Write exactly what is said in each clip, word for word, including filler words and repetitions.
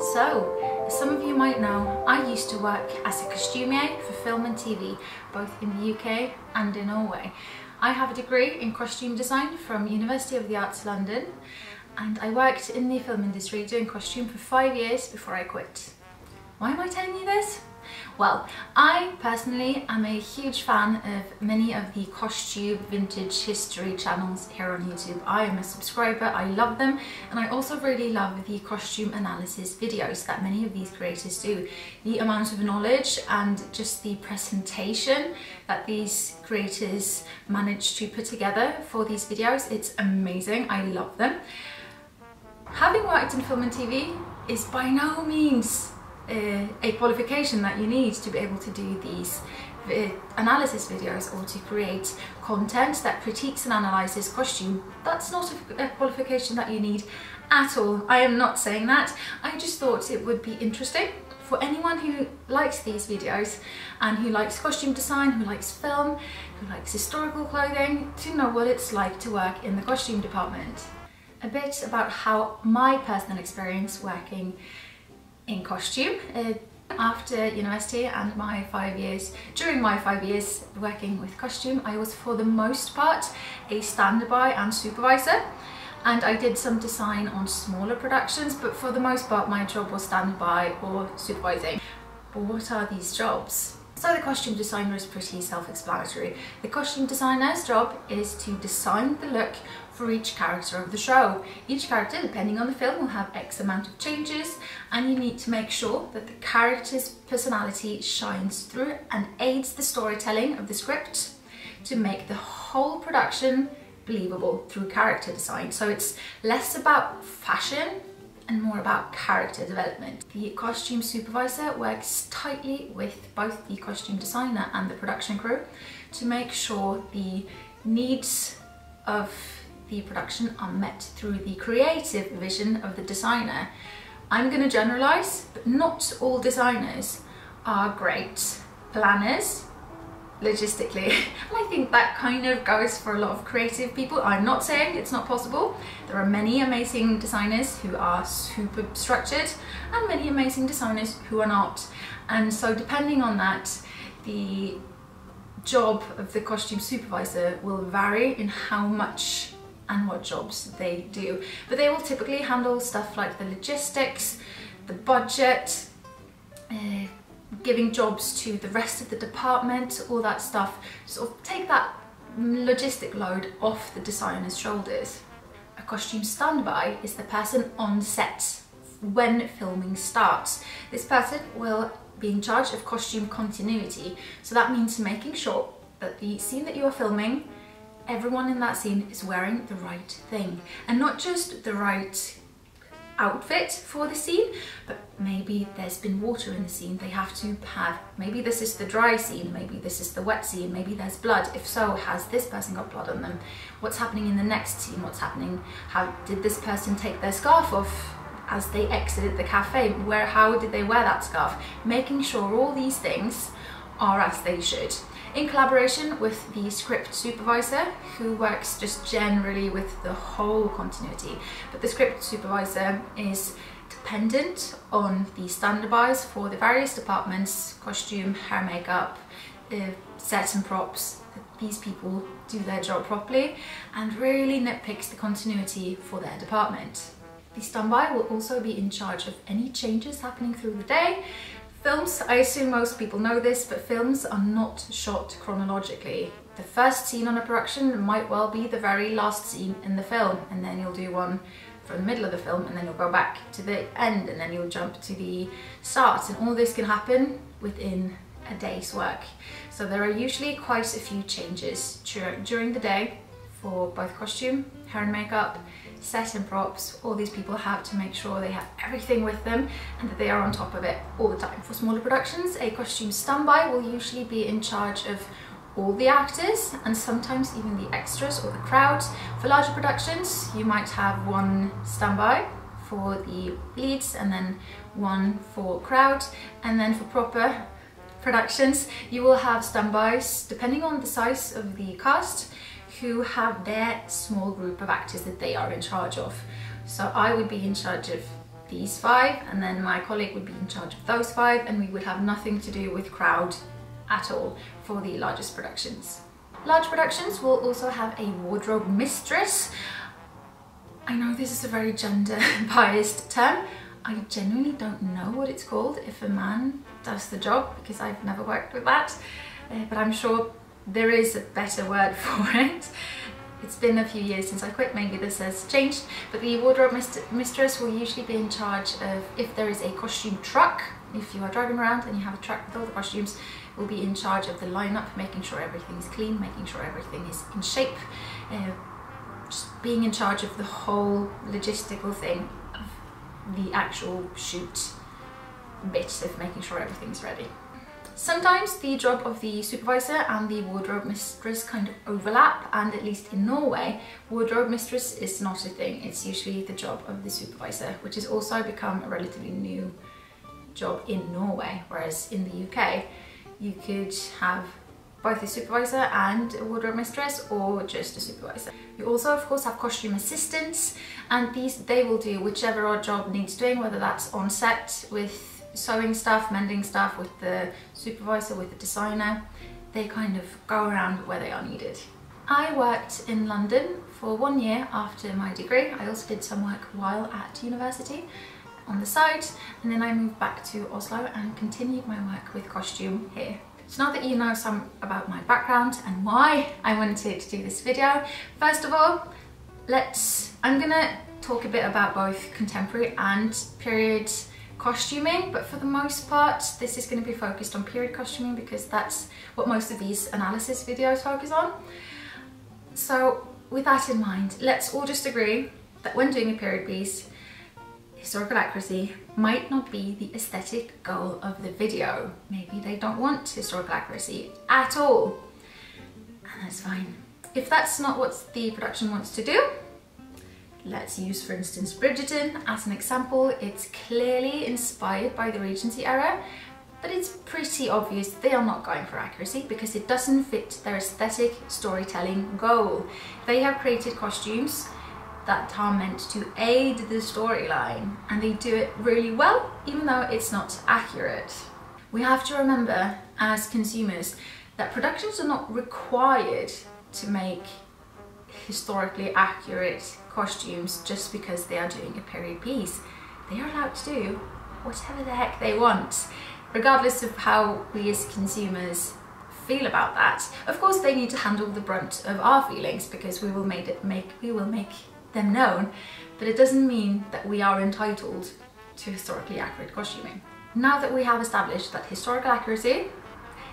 So, as some of you might know, I used to work as a costumier for film and T V, both in the U K and in Norway. I have a degree in costume design from University of the Arts London, and I worked in the film industry doing costume for five years before I quit. Why am I telling you this? Well, I personally am a huge fan of many of the costume vintage history channels here on YouTube. I am a subscriber, I love them, and I also really love the costume analysis videos that many of these creators do. The amount of knowledge and just the presentation that these creators manage to put together for these videos, it's amazing, I love them. Having worked in film and T V is by no means Uh, a qualification that you need to be able to do these uh, analysis videos or to create content that critiques and analyses costume. That's not a, a qualification that you need at all. I am not saying that. I just thought it would be interesting for anyone who likes these videos and who likes costume design, who likes film, who likes historical clothing, to know what it's like to work in the costume department. A bit about how my personal experience working in costume uh, after university and my five years, during my five years working with costume, I was for the most part a standby and supervisor, and I did some design on smaller productions, but for the most part my job was standby or supervising. But what are these jobs? So the costume designer is pretty self-explanatory. The costume designer's job is to design the look for each character of the show. Each character, depending on the film, will have X amount of changes, and you need to make sure that the character's personality shines through and aids the storytelling of the script to make the whole production believable through character design. So it's less about fashion and more about character development. The costume supervisor works tightly with both the costume designer and the production crew to make sure the needs of the production are met through the creative vision of the designer. I'm going to generalize, but not all designers are great planners logistically. And I think that kind of goes for a lot of creative people. I'm not saying it's not possible. There are many amazing designers who are super structured and many amazing designers who are not. And so depending on that, the job of the costume supervisor will vary in how much and what jobs they do. But they will typically handle stuff like the logistics, the budget, uh, giving jobs to the rest of the department, all that stuff. Sort of take that logistic load off the designer's shoulders. A costume standby is the person on set when filming starts. This person will be in charge of costume continuity. So that means making sure that the scene that you are filming, everyone in that scene is wearing the right thing, and not just the right outfit for the scene, but maybe there's been water in the scene, they have to have, maybe this is the dry scene, maybe this is the wet scene, maybe there's blood. If so, has this person got blood on them? What's happening in the next scene? What's happening? How did this person take their scarf off as they exited the cafe? Where, how did they wear that scarf? Making sure all these things are as they should, in collaboration with the script supervisor, who works just generally with the whole continuity. But the script supervisor is dependent on the standbys for the various departments, costume, hair, makeup, uh, sets and props. These people do their job properly and really nitpicks the continuity for their department. The standby will also be in charge of any changes happening through the day. Films, I assume most people know this, but films are not shot chronologically. The first scene on a production might well be the very last scene in the film, and then you'll do one from the middle of the film, and then you'll go back to the end, and then you'll jump to the start, and all this can happen within a day's work. So there are usually quite a few changes during the day for both costume, hair and makeup, set and props. All these people have to make sure they have everything with them and that they are on top of it all the time. For smaller productions, a costume standby will usually be in charge of all the actors and sometimes even the extras or the crowd. For larger productions, you might have one standby for the leads and then one for crowd, and then for proper productions you will have standbys depending on the size of the cast, who have their small group of actors that they are in charge of. So I would be in charge of these five, and then my colleague would be in charge of those five, and we would have nothing to do with crowd at all for the largest productions. Large productions will also have a wardrobe mistress. I know this is a very gender biased term. I genuinely don't know what it's called if a man does the job, because I've never worked with that, uh, but I'm sure there is a better word for it. It's been a few years since I quit, maybe this has changed, but the wardrobe mist mistress will usually be in charge of, if there is a costume truck, if you are driving around and you have a truck with all the costumes, will be in charge of the lineup, making sure everything's clean, making sure everything is in shape, uh, just being in charge of the whole logistical thing of the actual shoot bit of making sure everything's ready. Sometimes the job of the supervisor and the wardrobe mistress kind of overlap, and at least in Norway, wardrobe mistress is not a thing. It's usually the job of the supervisor, which has also become a relatively new job in Norway, whereas in the U K you could have both a supervisor and a wardrobe mistress, or just a supervisor. You also of course have costume assistants, and these they will do whichever odd job needs doing, whether that's on set with sewing stuff, mending stuff, with the supervisor, with the designer. They kind of go around where they are needed. I worked in London for one year after my degree. I also did some work while at university on the side, and then I moved back to Oslo and continued my work with costume here. So now that you know some about my background and why I wanted to do this video, first of all, let's I'm gonna talk a bit about both contemporary and period costuming, but for the most part this is going to be focused on period costuming, because that's what most of these analysis videos focus on. So with that in mind, let's all just agree that when doing a period piece, historical accuracy might not be the aesthetic goal of the video. Maybe they don't want historical accuracy at all, and that's fine. If that's not what the production wants to do, let's use, for instance, Bridgerton as an example. It's clearly inspired by the Regency era, but it's pretty obvious they are not going for accuracy because it doesn't fit their aesthetic storytelling goal. They have created costumes that are meant to aid the storyline, and they do it really well, even though it's not accurate. We have to remember as consumers that productions are not required to make historically accurate costumes just because they are doing a period piece. They are allowed to do whatever the heck they want, regardless of how we as consumers feel about that. Of course they need to handle the brunt of our feelings, because we will make it make we will make them known, but it doesn't mean that we are entitled to historically accurate costuming. Now that we have established that historical accuracy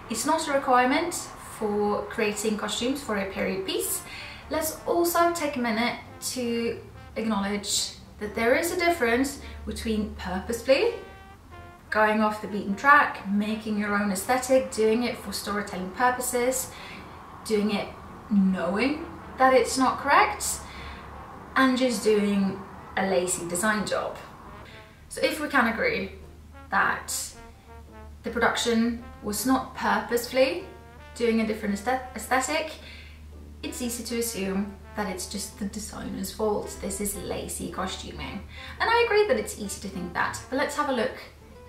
is not a requirement for creating costumes for a period piece, let's also take a minute to acknowledge that there is a difference between purposefully going off the beaten track, making your own aesthetic, doing it for storytelling purposes, doing it knowing that it's not correct, and just doing a lazy design job. So if we can agree that the production was not purposefully doing a different aesthetic, it's easy to assume that it's just the designer's fault. This is lazy costuming. And I agree that it's easy to think that, but let's have a look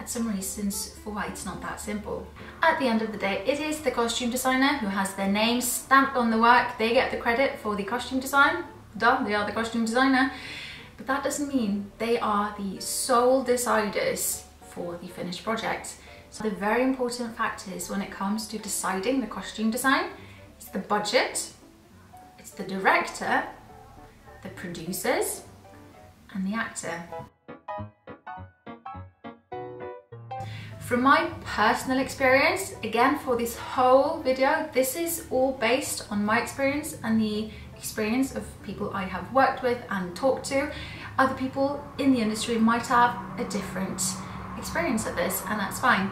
at some reasons for why it's not that simple. At the end of the day, it is the costume designer who has their name stamped on the work. They get the credit for the costume design. Duh, they are the costume designer. But that doesn't mean they are the sole deciders for the finished project. So the very important factors when it comes to deciding the costume design is the budget, the director, the producers, and the actor. From my personal experience, again for this whole video, this is all based on my experience and the experience of people I have worked with and talked to. Other people in the industry might have a different experience at this, and that's fine.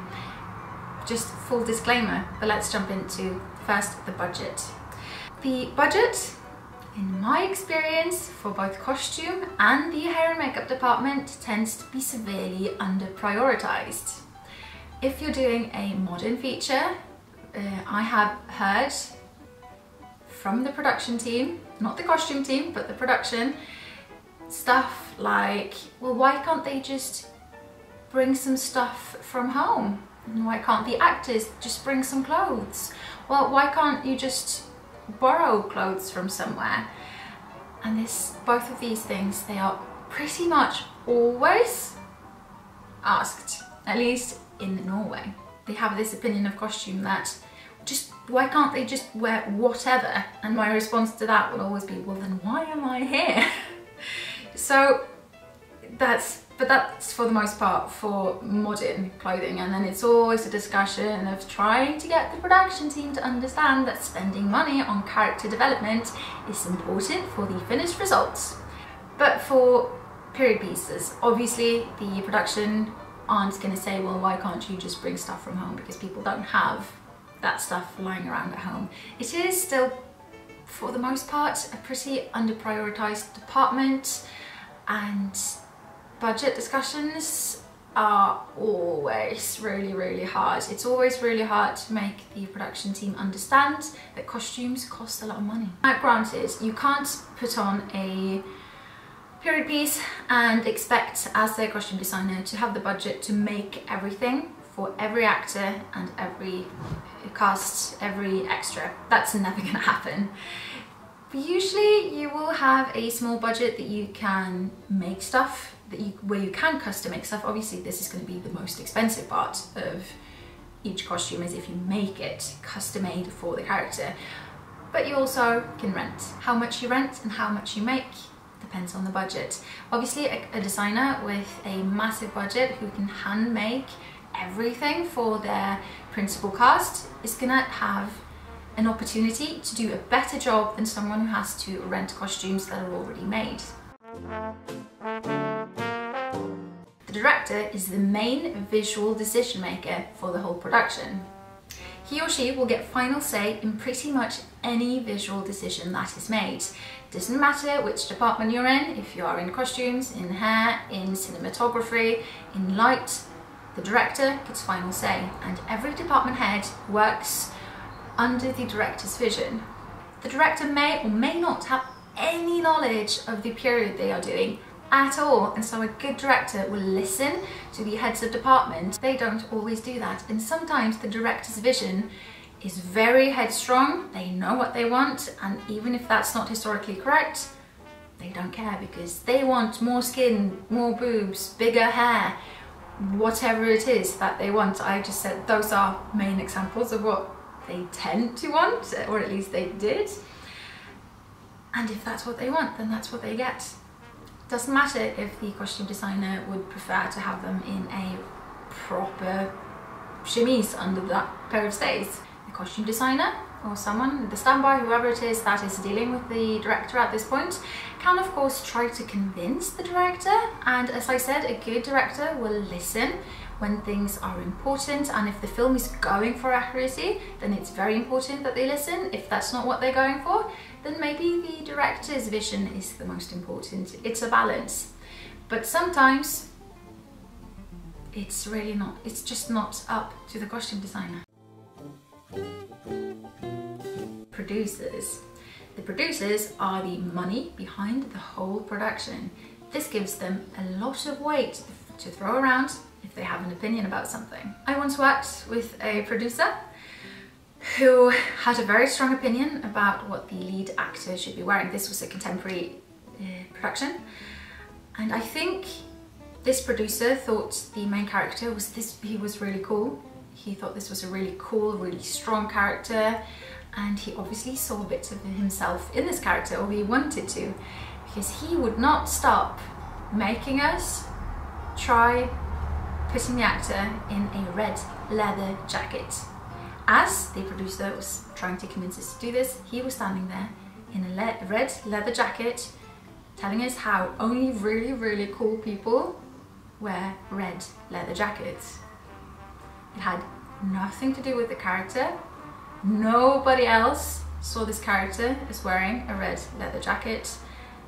Just full disclaimer, but let's jump into first the budget. The budget, in my experience, for both costume and the hair and makeup department tends to be severely under-prioritized. If you're doing a modern feature, uh, I have heard from the production team, not the costume team, but the production, stuff like, well, why can't they just bring some stuff from home? Why can't the actors just bring some clothes? Well, why can't you just borrow clothes from somewhere? And this, both of these things, they are pretty much always asked, at least in Norway. They have this opinion of costume that just, why can't they just wear whatever? And my response to that will always be, well, then why am I here? So that's, but that's for the most part for modern clothing, and then it's always a discussion of trying to get the production team to understand that spending money on character development is important for the finished results. But for period pieces, obviously the production aren't going to say, well, why can't you just bring stuff from home, because people don't have that stuff lying around at home. It is still, for the most part, a pretty under-prioritised department, and budget discussions are always really, really hard. It's always really hard to make the production team understand that costumes cost a lot of money. Now, granted, you can't put on a period piece and expect, as their costume designer, to have the budget to make everything for every actor and every cast, every extra. That's never gonna happen. But usually you will have a small budget that you can make stuff, that you, where you can custom make stuff. Obviously this is gonna be the most expensive part of each costume, is if you make it custom made for the character. But you also can rent. How much you rent and how much you make depends on the budget. Obviously a, a designer with a massive budget who can hand make everything for their principal cast is gonna have an opportunity to do a better job than someone who has to rent costumes that are already made. The director is the main visual decision maker for the whole production. He or she will get final say in pretty much any visual decision that is made. Doesn't matter which department you're in, if you are in costumes, in hair, in cinematography, in light, the director gets final say, and every department head works under the director's vision. The director may or may not have any knowledge of the period they are doing at all, and so a good director will listen to the heads of department. They don't always do that, and sometimes the director's vision is very headstrong, they know what they want, and even if that's not historically correct, they don't care, because they want more skin, more boobs, bigger hair, whatever it is that they want. I just said those are main examples of what they tend to want, or at least they did. And if that's what they want, then that's what they get. Doesn't matter if the costume designer would prefer to have them in a proper chemise under that pair of stays. The costume designer, or someone, the standby, whoever it is that is dealing with the director at this point, can of course try to convince the director, and as I said, a good director will listen when things are important, and if the film is going for accuracy, then it's very important that they listen. If that's not what they're going for, then maybe the director's vision is the most important. It's a balance. But sometimes it's really not, it's just not up to the costume designer. Producers. The producers are the money behind the whole production. This gives them a lot of weight to throw around if they have an opinion about something. I once worked with a producer who had a very strong opinion about what the lead actor should be wearing. This was a contemporary uh, production, and I think this producer thought the main character was this, he was really cool. He thought this was a really cool, really strong character, and he obviously saw a bit of himself in this character, or he wanted to, because he would not stop making us try putting the actor in a red leather jacket. As the producer was trying to convince us to do this, he was standing there in a le- red leather jacket, telling us how only really, really cool people wear red leather jackets. It had nothing to do with the character. Nobody else saw this character as wearing a red leather jacket.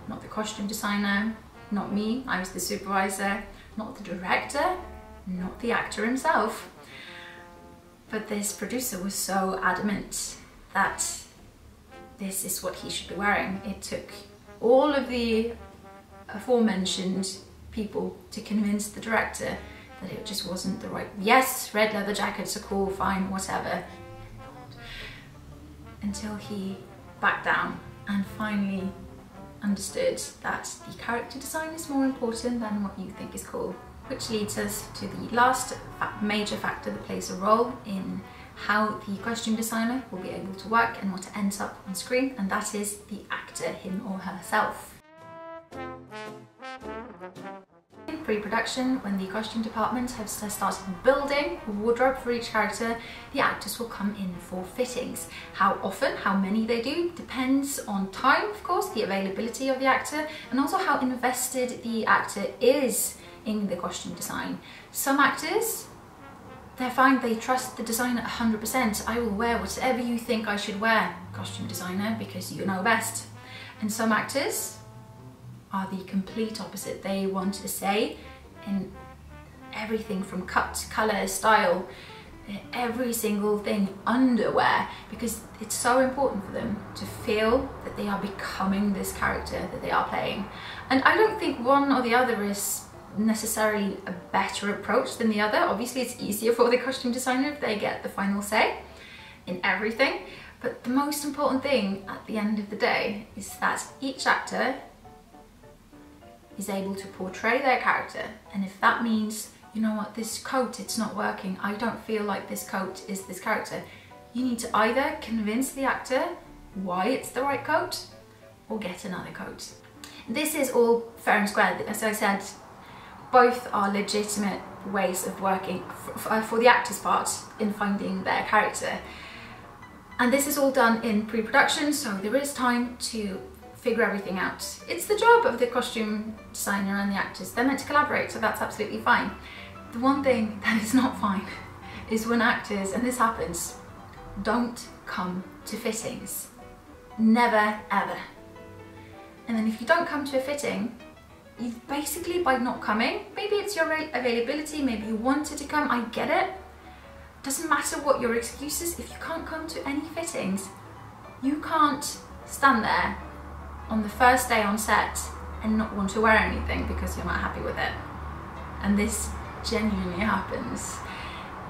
Not the costume designer, not me, I was the supervisor, not the director, not the actor himself. But this producer was so adamant that this is what he should be wearing. It took all of the aforementioned people to convince the director that it just wasn't the right. Yes, red leather jackets are cool, fine, whatever. Until he backed down and finally understood that the character design is more important than what you think is cool. Which leads us to the last major factor that plays a role in how the costume designer will be able to work and what ends up on screen, and that is the actor, him or herself. In pre-production, when the costume department have started building a wardrobe for each character, the actors will come in for fittings. How often, how many they do, depends on time, of course, the availability of the actor, and also how invested the actor is in the costume design. Some actors, they find they trust the designer one hundred percent. I will wear whatever you think I should wear, costume designer, because you know best. And some actors are the complete opposite. They want a say in everything from cut, colour, style, every single thing, underwear, because it's so important for them to feel that they are becoming this character that they are playing. And I don't think one or the other is necessarily a better approach than the other. Obviously it's easier for the costume designer if they get the final say in everything, but the most important thing at the end of the day is that each actor is able to portray their character, and if that means, you know what, this coat, it's not working, I don't feel like this coat is this character, you need to either convince the actor why it's the right coat or get another coat. This is all fair and square. As I said, both are legitimate ways of working for, for the actor's part in finding their character. And this is all done in pre-production, so there is time to figure everything out. It's the job of the costume designer and the actors. They're meant to collaborate, so that's absolutely fine. The one thing that is not fine is when actors, and this happens, don't come to fittings. Never, ever. And then if you don't come to a fitting, you've basically, by not coming, maybe it's your availability, maybe you wanted to come, I get it. Doesn't matter what your excuse is, if you can't come to any fittings, you can't stand there on the first day on set and not want to wear anything because you're not happy with it. And this genuinely happens.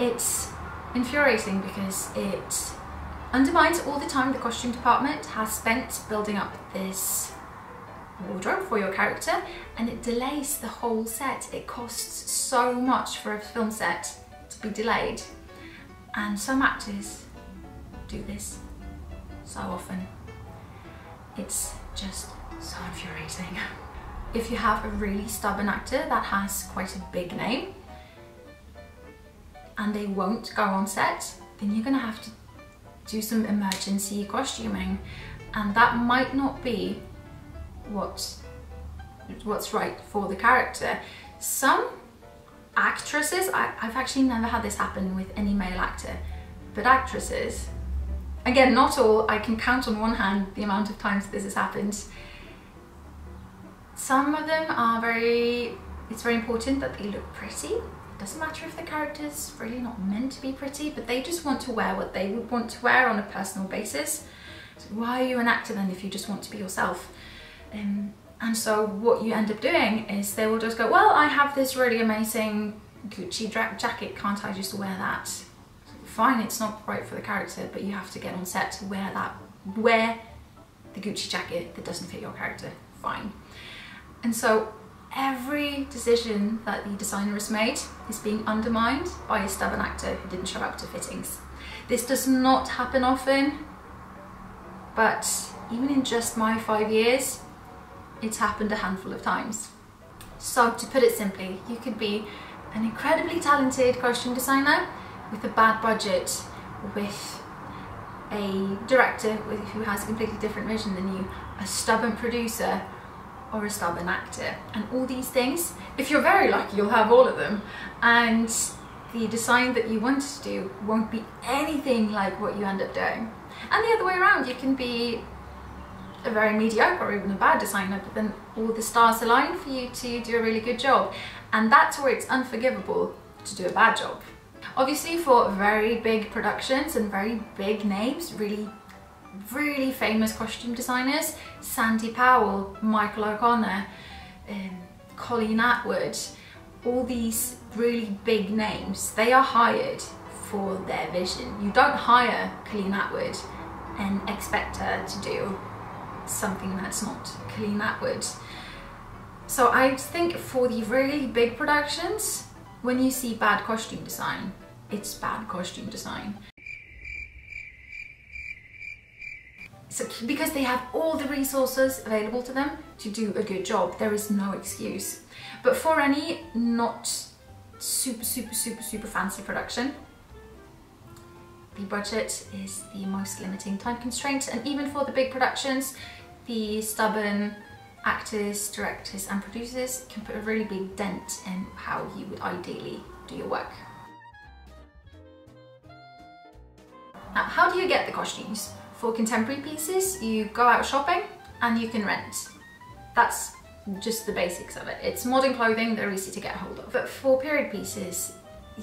It's infuriating because it undermines all the time the costume department has spent building up this wardrobe for your character, and it delays the whole set. It costs so much for a film set to be delayed, and some actors do this so often. It's just so infuriating. If you have a really stubborn actor that has quite a big name and they won't go on set, then you're gonna have to do some emergency costuming, and that might not be What's, what's right for the character. Some actresses, I, I've actually never had this happen with any male actor, but actresses, again, not all, I can count on one hand the amount of times this has happened. Some of them are very, it's very important that they look pretty. It doesn't matter if the character's really not meant to be pretty, but they just want to wear what they would want to wear on a personal basis. So why are you an actor then if you just want to be yourself? Um, and so what you end up doing is they will just go, well, I have this really amazing Gucci jacket, can't I just wear that? Fine, it's not right for the character, but you have to get on set to wear that, wear the Gucci jacket that doesn't fit your character, fine. And so every decision that the designer has made is being undermined by a stubborn actor who didn't show up to fittings. This does not happen often, but even in just my five years, it's happened a handful of times. So to put it simply, you could be an incredibly talented costume designer with a bad budget, with a director with, who has a completely different vision than you, a stubborn producer, or a stubborn actor. And all these things, if you're very lucky, you'll have all of them. And the design that you wanted to do won't be anything like what you end up doing. And the other way around, you can be a very mediocre or even a bad designer, but then all the stars align for you to do a really good job, and that's where it's unforgivable to do a bad job. Obviously for very big productions and very big names, really really famous costume designers, Sandy Powell, Michael O'Connor, um, Colleen Atwood, all these really big names, they are hired for their vision. You don't hire Colleen Atwood and expect her to do something that's not Colleen Atwood. So I think for the really big productions, when you see bad costume design, it's bad costume design. So because they have all the resources available to them to do a good job, there is no excuse. But for any not super, super, super, super fancy production, the budget is the most limiting time constraint, and even for the big productions, the stubborn actors, directors and producers can put a really big dent in how you would ideally do your work. Now, how do you get the costumes? For contemporary pieces, you go out shopping and you can rent. That's just the basics of it. It's modern clothing, they're easy to get hold of. But for period pieces,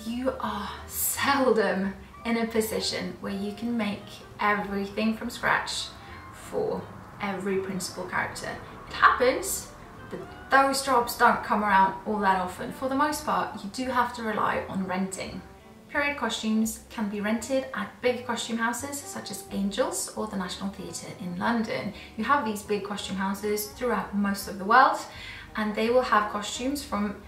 you are seldom in a position where you can make everything from scratch for every principal character. It happens, but those jobs don't come around all that often. For the most part, you do have to rely on renting. Period costumes can be rented at big costume houses such as Angels or the National Theatre in London. You have these big costume houses throughout most of the world, and they will have costumes from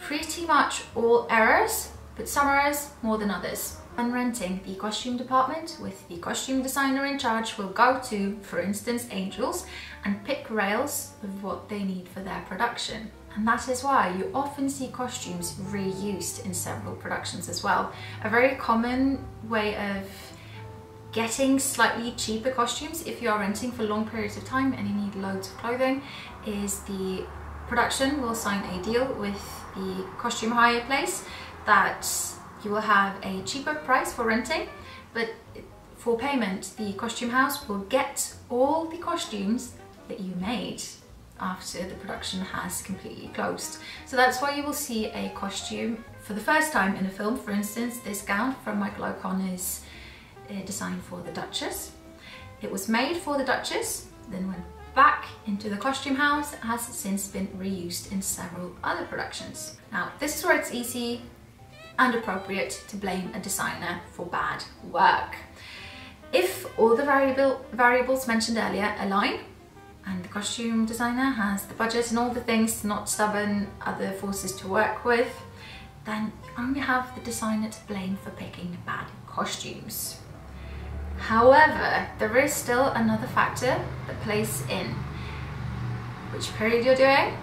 pretty much all eras, but some eras more than others. And renting the costume department with the costume designer in charge will go to, for instance, Angels and pick rails of what they need for their production. And that is why you often see costumes reused in several productions as well. A very common way of getting slightly cheaper costumes if you are renting for long periods of time and you need loads of clothing is the production will sign a deal with the costume hire place that you will have a cheaper price for renting, but for payment, the costume house will get all the costumes that you made after the production has completely closed. So that's why you will see a costume for the first time in a film. For instance, this gown from Michael O'Connor's uh, design for the Duchess. It was made for the Duchess, then went back into the costume house, has since been reused in several other productions. Now, this is where it's easy and appropriate to blame a designer for bad work. If all the variable variables mentioned earlier align, and the costume designer has the budget and all the things, not stubborn other forces to work with, then you only have the designer to blame for picking bad costumes. However, there is still another factor that plays in: which period you're doing,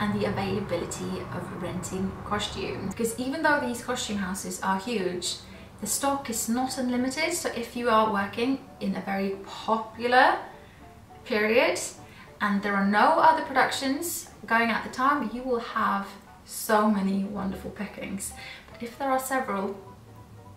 and the availability of renting costumes. Because even though these costume houses are huge, the stock is not unlimited. So if you are working in a very popular period and there are no other productions going at the time, you will have so many wonderful pickings. But if there are several,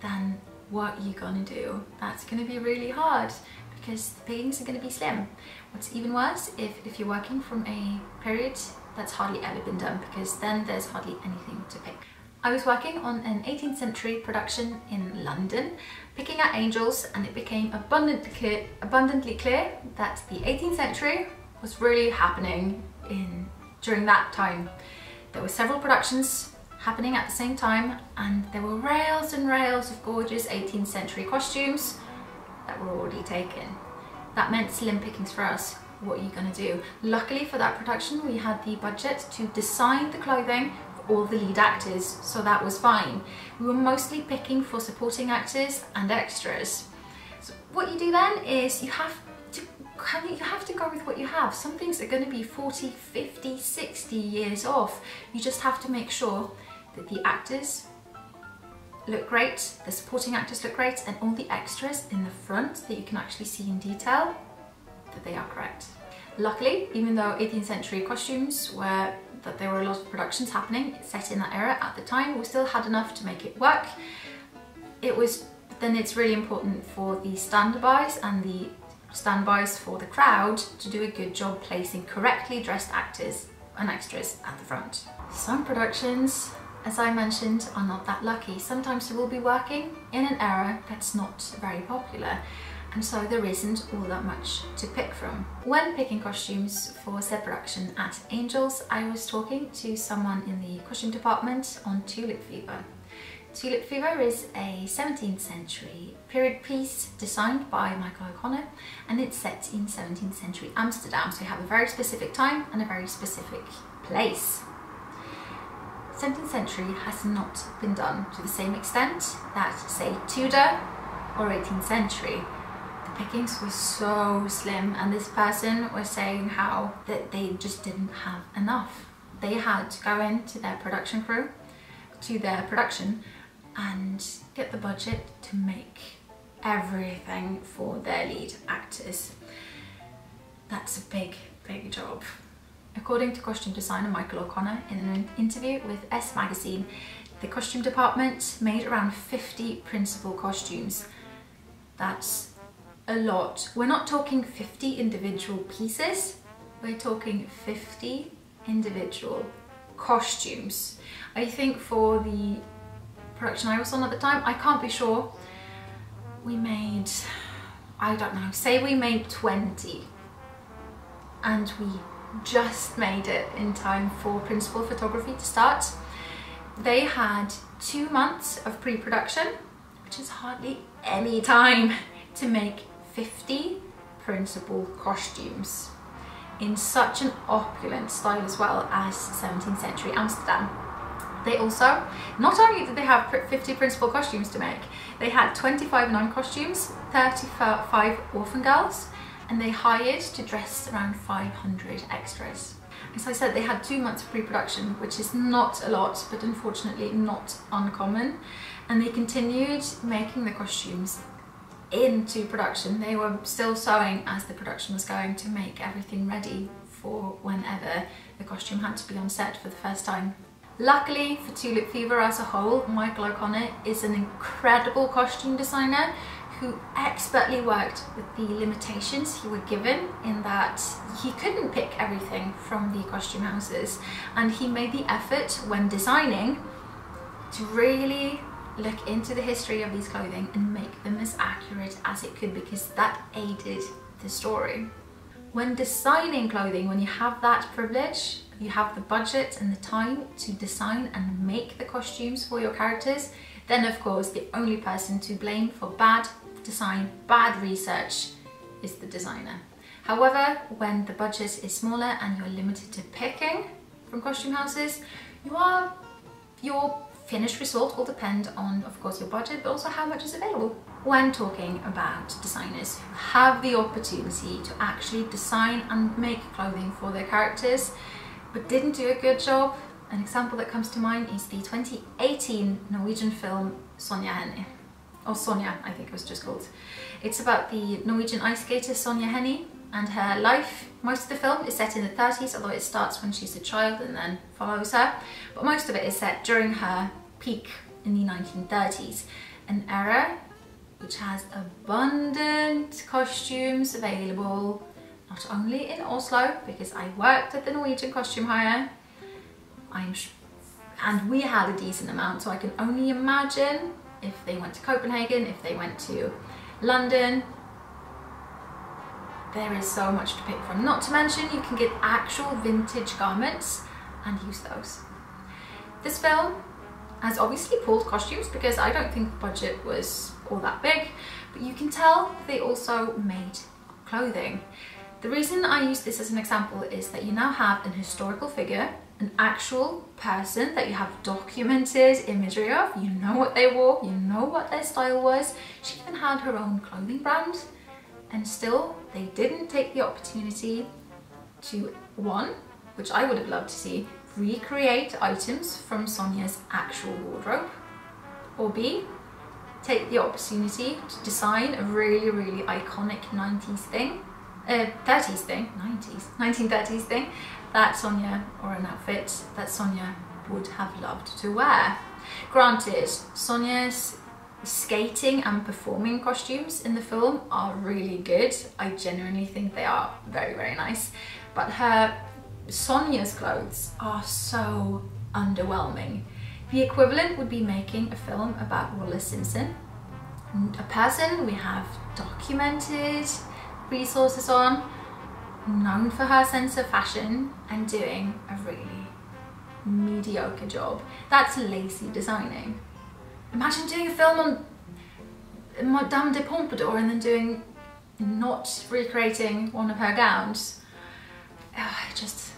then what are you gonna do? That's gonna be really hard, because the pickings are gonna be slim. What's even worse, if, if you're working from a period that's hardly ever been done, because then there's hardly anything to pick. I was working on an eighteenth century production in London, picking at Angels, and it became abundantly clear, abundantly clear that the eighteenth century was really happening in during that time. There were several productions happening at the same time, and there were rails and rails of gorgeous eighteenth century costumes that were already taken. That meant slim pickings for us. What are you going to do? Luckily for that production, we had the budget to design the clothing for all the lead actors, so that was fine. We were mostly picking for supporting actors and extras. So what you do then is you have to, you have to go with what you have. Some things are going to be forty, fifty, sixty years off. You just have to make sure that the actors look great, the supporting actors look great, and all the extras in the front that you can actually see in detail, that they are correct. Luckily, even though eighteenth century costumes were, that there were a lot of productions happening set in that era at the time, we still had enough to make it work. It was, then it's really important for the standbys and the standbys for the crowd to do a good job placing correctly dressed actors and extras at the front. Some productions, as I mentioned, are not that lucky. Sometimes you will be working in an era that's not very popular. and so there isn't all that much to pick from. When picking costumes for said production at Angels, I was talking to someone in the costume department on Tulip Fever. Tulip Fever is a seventeenth century period piece designed by Michael O'Connor, and it's set in seventeenth century Amsterdam, so you have a very specific time and a very specific place. seventeenth century has not been done to the same extent that, say, Tudor or eighteenth century. The pickings were so slim, and this person was saying how that they just didn't have enough. They had to go into their production crew, to their production, and get the budget to make everything for their lead actors. That's a big, big job. According to costume designer Michael O'Connor in an interview with S Magazine, the costume department made around fifty principal costumes. That's a lot. We're not talking fifty individual pieces, we're talking fifty individual costumes. I think for the production I was on at the time, I can't be sure, we made, I don't know, say we made twenty, and we just made it in time for principal photography to start. They had two months of pre-production, which is hardly any time to make fifty principal costumes in such an opulent style as well as seventeenth century Amsterdam. They also, not only did they have fifty principal costumes to make, they had twenty-five non-costumes, thirty-five orphan girls, and they hired to dress around five hundred extras. As I said, they had two months of pre-production, which is not a lot, but unfortunately not uncommon. And they continued making the costumes into production. They were still sewing as the production was going to make everything ready for whenever the costume had to be on set for the first time. Luckily for Tulip Fever as a whole, Michael O'Connor is an incredible costume designer who expertly worked with the limitations he were given, in that he couldn't pick everything from the costume houses, and he made the effort when designing to really look into the history of these clothing and make them as accurate as it could, because that aided the story. When designing clothing, when you have that privilege, you have the budget and the time to design and make the costumes for your characters, then of course the only person to blame for bad design, bad research, is the designer. However, when the budget is smaller and you're limited to picking from costume houses, you are, your finished result will depend on, of course, your budget, but also how much is available. When talking about designers who have the opportunity to actually design and make clothing for their characters but didn't do a good job, an example that comes to mind is the twenty eighteen Norwegian film Sonja Henie, or Sonja, I think it was just called. It's about the Norwegian ice skater Sonja Henie and her life. Most of the film is set in the thirties, although it starts when she's a child and then follows her, but most of it is set during her peak in the nineteen thirties, an era which has abundant costumes available, not only in Oslo, because I worked at the Norwegian costume hire, I'm sh and we had a decent amount, so I can only imagine if they went to Copenhagen, if they went to London. There is so much to pick from, not to mention you can get actual vintage garments and use those. This film has obviously pulled costumes because I don't think the budget was all that big, but you can tell they also made clothing. The reason I use this as an example is that you now have an historical figure, an actual person that you have documented imagery of. You know what they wore, you know what their style was. She even had her own clothing brand, and still they didn't take the opportunity to, one, which I would have loved to see, recreate items from Sonja's actual wardrobe, or B, take the opportunity to design a really, really iconic nineties thing, uh, thirties thing, nineties, nineteen thirties thing, that Sonja, or an outfit that Sonja would have loved to wear. Granted, Sonja's skating and performing costumes in the film are really good. I genuinely think they are very, very nice. But her, Sonja's clothes are so underwhelming. The equivalent would be making a film about Wallace Simpson a person we have documented resources on, known for her sense of fashion, and doing a really mediocre job. That's lazy designing. Imagine doing a film on Madame de Pompadour and then doing not recreating one of her gowns. Ugh, I just,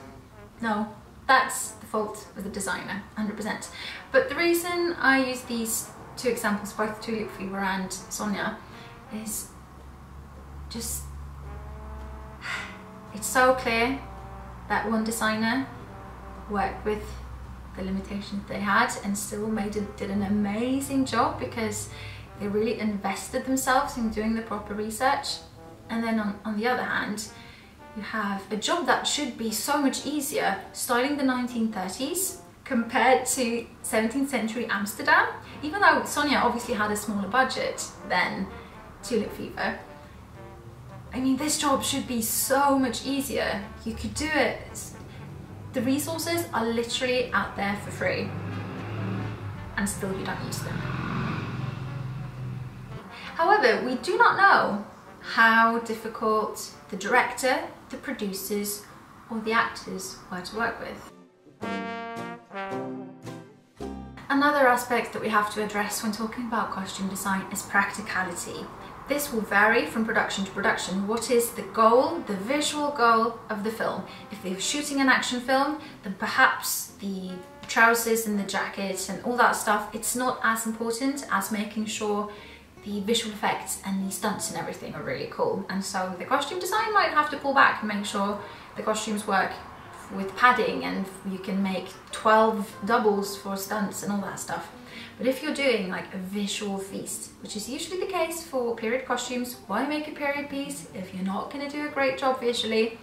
no, that's the fault of the designer, one hundred percent. But the reason I use these two examples, both Tulip Fever and Sonja, is just, it's so clear that one designer worked with the limitations they had and still made it, did an amazing job, because they really invested themselves in doing the proper research. And then on, on the other hand, you have a job that should be so much easier, styling the nineteen thirties compared to seventeenth century Amsterdam, even though Sonja obviously had a smaller budget than Tulip Fever. I mean, this job should be so much easier. You could do it. The resources are literally out there for free, and still you don't use them. However, we do not know how difficult the director, the producers, or the actors were to work with. Another aspect that we have to address when talking about costume design is practicality. This will vary from production to production. What is the goal, the visual goal of the film? If they're shooting an action film, then perhaps the trousers and the jacket and all that stuff, it's not as important as making sure the visual effects and the stunts and everything are really cool. And so the costume design might have to pull back and make sure the costumes work with padding and you can make twelve doubles for stunts and all that stuff. But if you're doing like a visual feast, which is usually the case for period costumes, why make a period piece if you're not going to do a great job visually?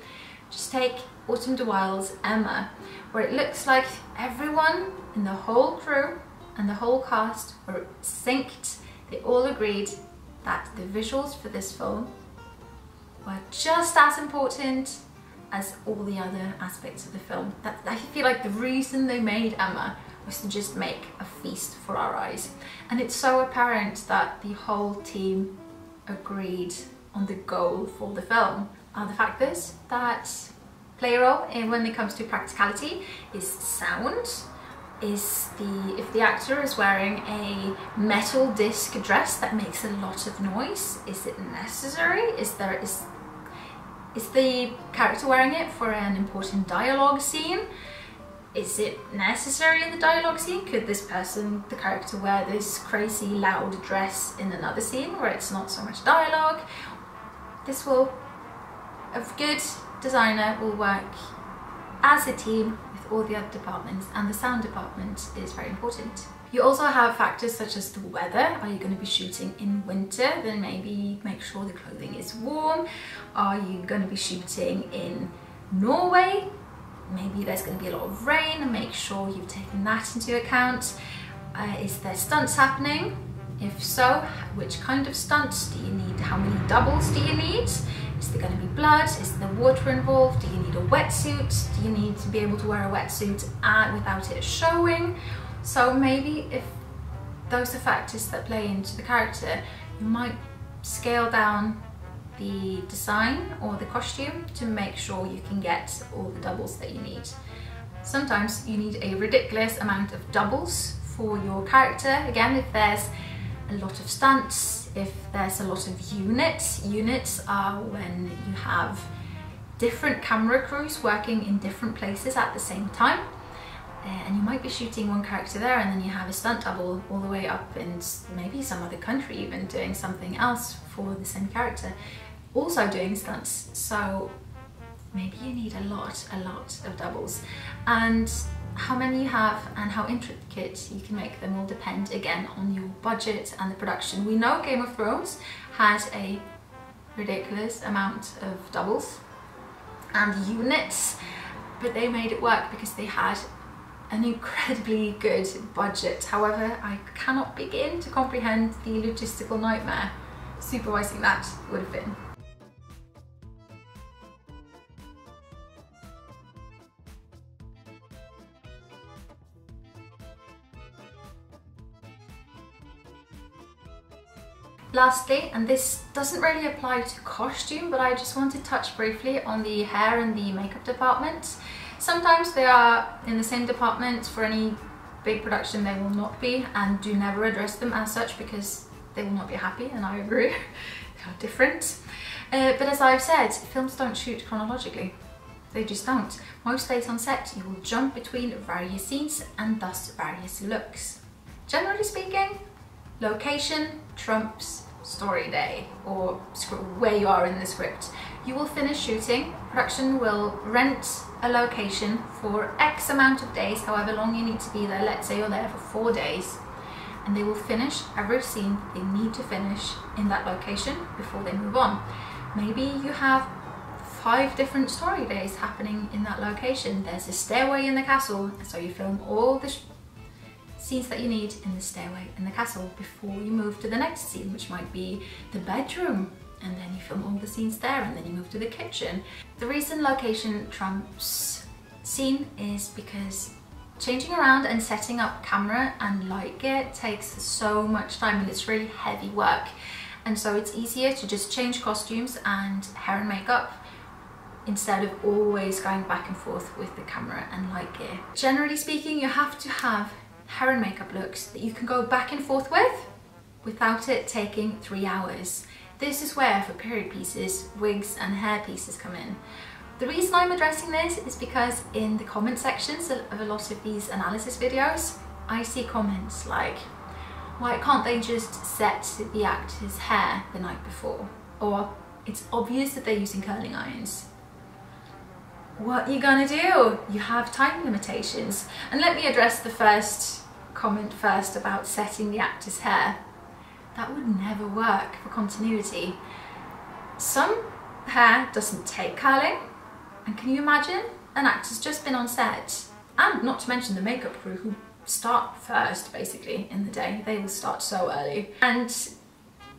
Just take Autumn de Wilde's Emma, where it looks like everyone in the whole crew and the whole cast were synced. They all agreed that the visuals for this film were just as important as all the other aspects of the film. That, I feel like the reason they made Emma was to just make a feast for our eyes. And it's so apparent that the whole team agreed on the goal for the film. Other factors that play a role in when it comes to practicality is sound, is the if the actor is wearing a metal disc dress that makes a lot of noise, is it necessary? Is there is is the character wearing it for an important dialogue scene? Is it necessary in the dialogue scene? Could this person, the character, wear this crazy loud dress in another scene where it's not so much dialogue? This will, a good designer will work as a team with all the other departments, and the sound department is very important. You also have factors such as the weather. Are you going to be shooting in winter? Then maybe make sure the clothing is warm. Are you going to be shooting in Norway? Maybe there's going to be a lot of rain, and make sure you've taken that into account. Uh, is there stunts happening? If so, which kind of stunts do you need? How many doubles do you need? Is there going to be blood? Is there water involved? Do you need a wetsuit? Do you need to be able to wear a wetsuit without it showing? So maybe if those are factors that play into the character, you might scale down the design or the costume to make sure you can get all the doubles that you need. Sometimes you need a ridiculous amount of doubles for your character. Again, if there's a lot of stunts, if there's a lot of units, units are when you have different camera crews working in different places at the same time. And you might be shooting one character there, and then you have a stunt double all the way up in maybe some other country even doing something else for the same character, also doing stunts. So maybe you need a lot, a lot of doubles. And how many you have and how intricate you can make them will depend again on your budget and the production. We know Game of Thrones had a ridiculous amount of doubles and units, but they made it work because they had an incredibly good budget. However, I cannot begin to comprehend the logistical nightmare supervising that would have been. Lastly, and this doesn't really apply to costume, but I just want to touch briefly on the hair and the makeup departments. Sometimes they are in the same department. For any big production they will not be, and do never address them as such because they will not be happy, and I agree, they are different. Uh, but as I've said, films don't shoot chronologically. They just don't. Most days on set you will jump between various scenes and thus various looks. Generally speaking, location trumps story day, or where you are in the script. You will finish shooting, production will rent a location for X amount of days, however long you need to be there. Let's say you're there for four days, and they will finish every scene they need to finish in that location before they move on. Maybe you have five different story days happening in that location. There's a stairway in the castle, so you film all the scenes that you need in the stairway in the castle before you move to the next scene, which might be the bedroom, and then you film all the scenes there, and then you move to the kitchen. The reason location trumps scene is because changing around and setting up camera and light gear takes so much time, and it's really heavy work, and so it's easier to just change costumes and hair and makeup instead of always going back and forth with the camera and light gear. Generally speaking, you have to have hair and makeup looks that you can go back and forth with without it taking three hours. This is where, for period pieces, wigs and hair pieces come in. The reason I'm addressing this is because in the comment sections of a lot of these analysis videos, I see comments like, why can't they just set the actor's hair the night before? Or, it's obvious that they're using curling irons. What are you gonna do? You have time limitations. And let me address the first comment first about setting the actor's hair. That would never work for continuity. Some hair doesn't take curling, and can you imagine? An actor's just been on set, and not to mention the makeup crew who start first basically in the day. They will start so early. And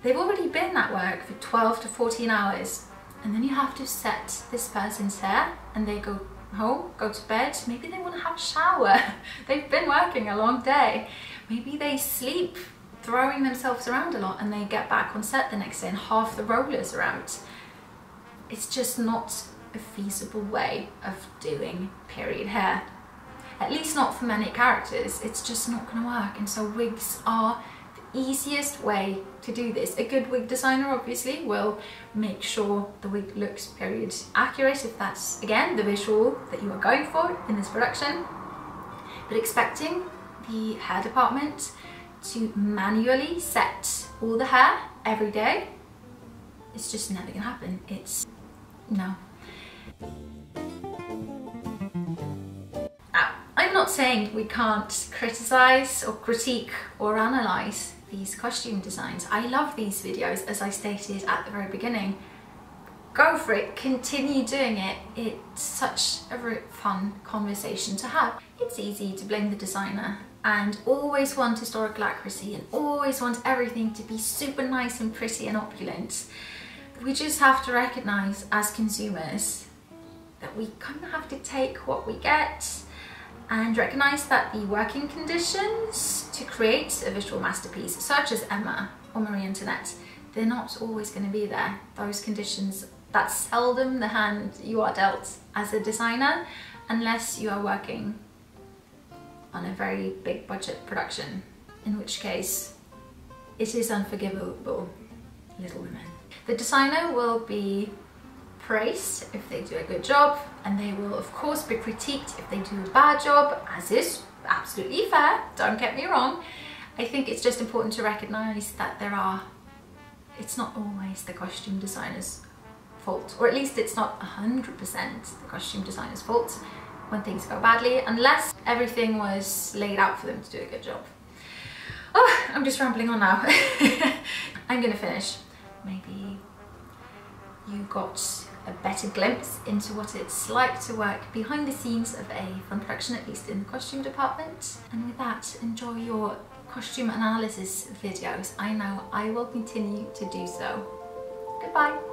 they've already been at work for twelve to fourteen hours, and then you have to set this person's hair, and they go home, go to bed, maybe they want to have a shower. They've been working a long day. Maybe they sleep, throwing themselves around a lot, and they get back on set the next day and half the rollers are out. It's just not a feasible way of doing period hair. At least not for many characters. It's just not gonna work, and so wigs are the easiest way to do this. A good wig designer obviously will make sure the wig looks period accurate, if that's, again, the visual that you are going for in this production. But expecting the hair department to manually set all the hair every day, it's just never gonna happen. It's no. Now, I'm not saying we can't criticize or critique or analyze these costume designs. I love these videos, as I stated at the very beginning. Go for it, continue doing it. It's such a fun conversation to have. It's easy to blame the designer and always want historical accuracy and always want everything to be super nice and pretty and opulent. We just have to recognise as consumers that we kind of have to take what we get and recognise that the working conditions to create a visual masterpiece such as Emma or Marie Antoinette, they're not always going to be there. Those conditions, that's seldom the hand you are dealt as a designer unless you are working on a very big budget production, in which case it is unforgivable. Little Women. The designer will be praised if they do a good job, and they will of course be critiqued if they do a bad job, as is absolutely fair, don't get me wrong. I think it's just important to recognise that there are, it's not always the costume designer's fault, or at least it's not one hundred percent the costume designer's fault when things go badly, unless everything was laid out for them to do a good job. Oh, I'm just rambling on now. I'm gonna finish. Maybe you got a better glimpse into what it's like to work behind the scenes of a film production, at least in the costume department. And with that, enjoy your costume analysis videos. I know I will continue to do so. Goodbye.